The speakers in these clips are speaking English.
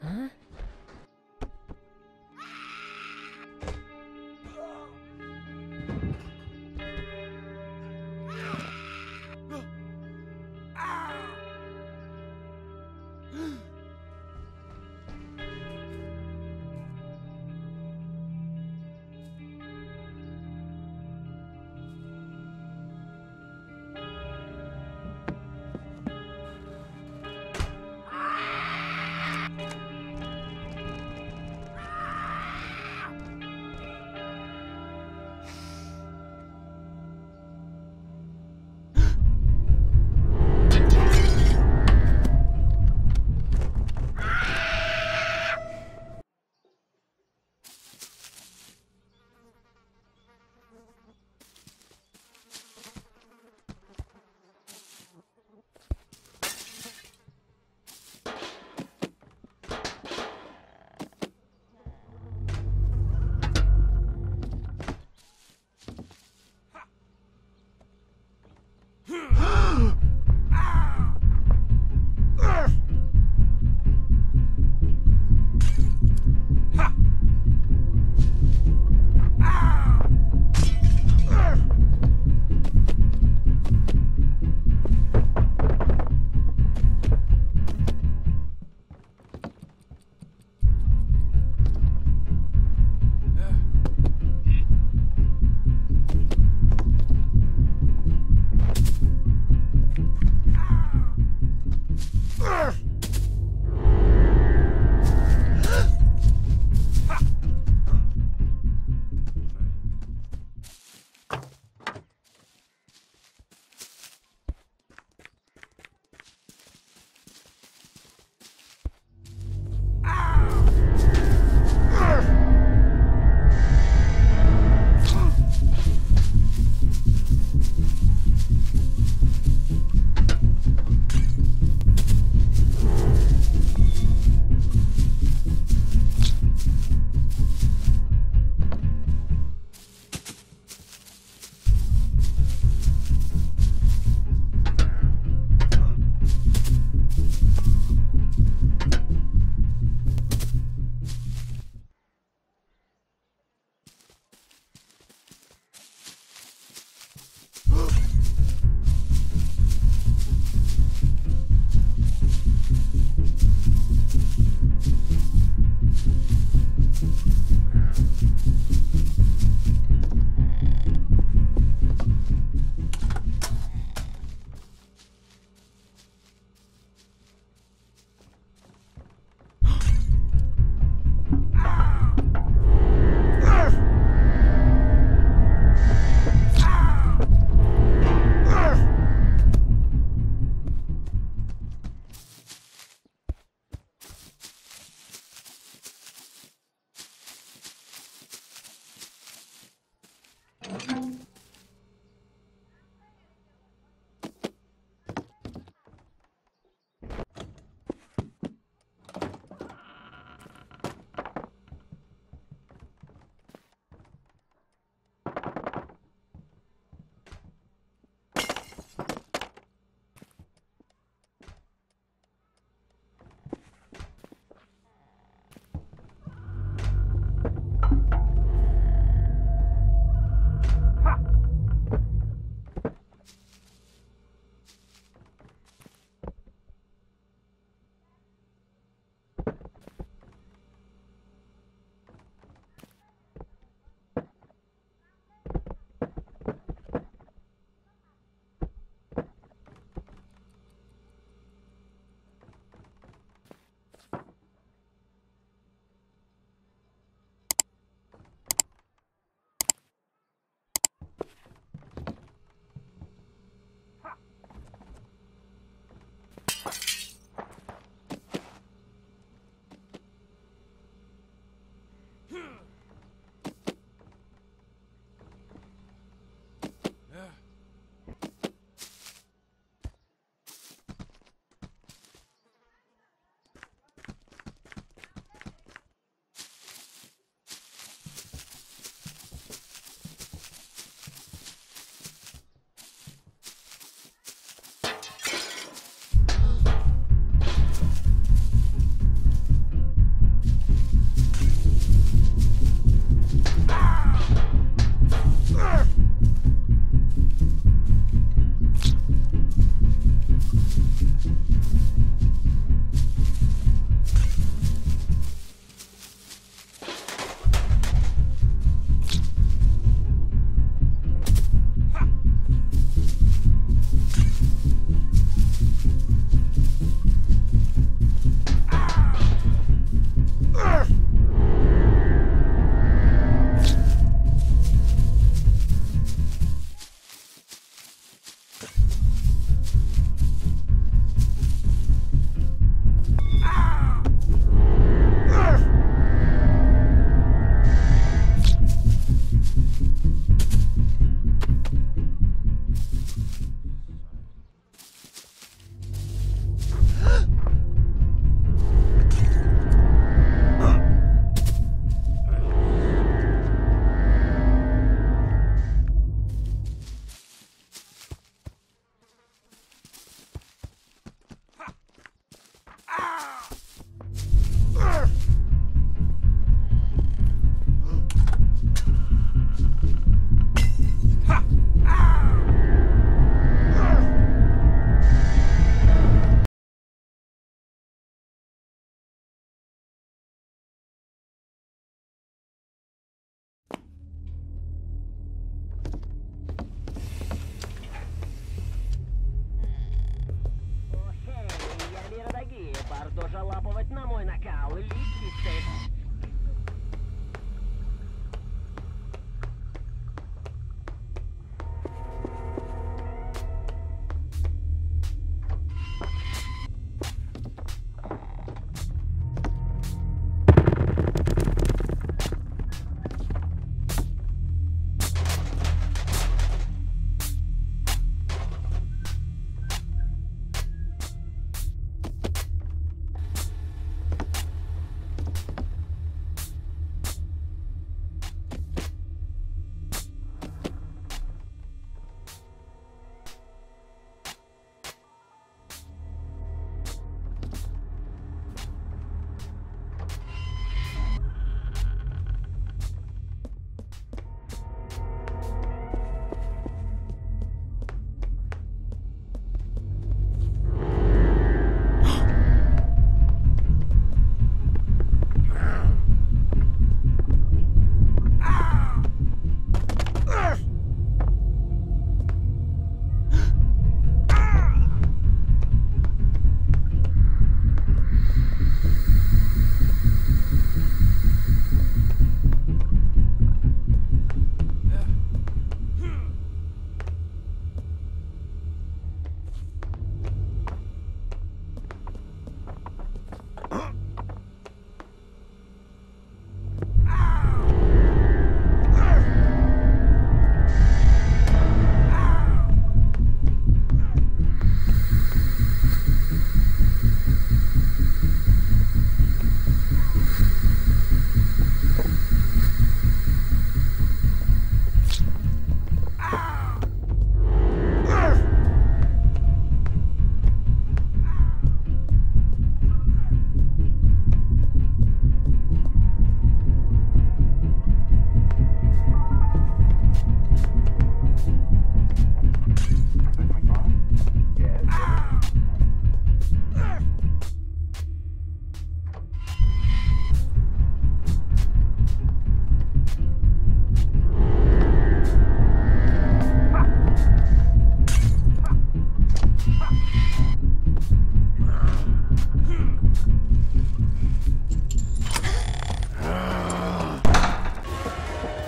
А?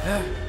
Yeah.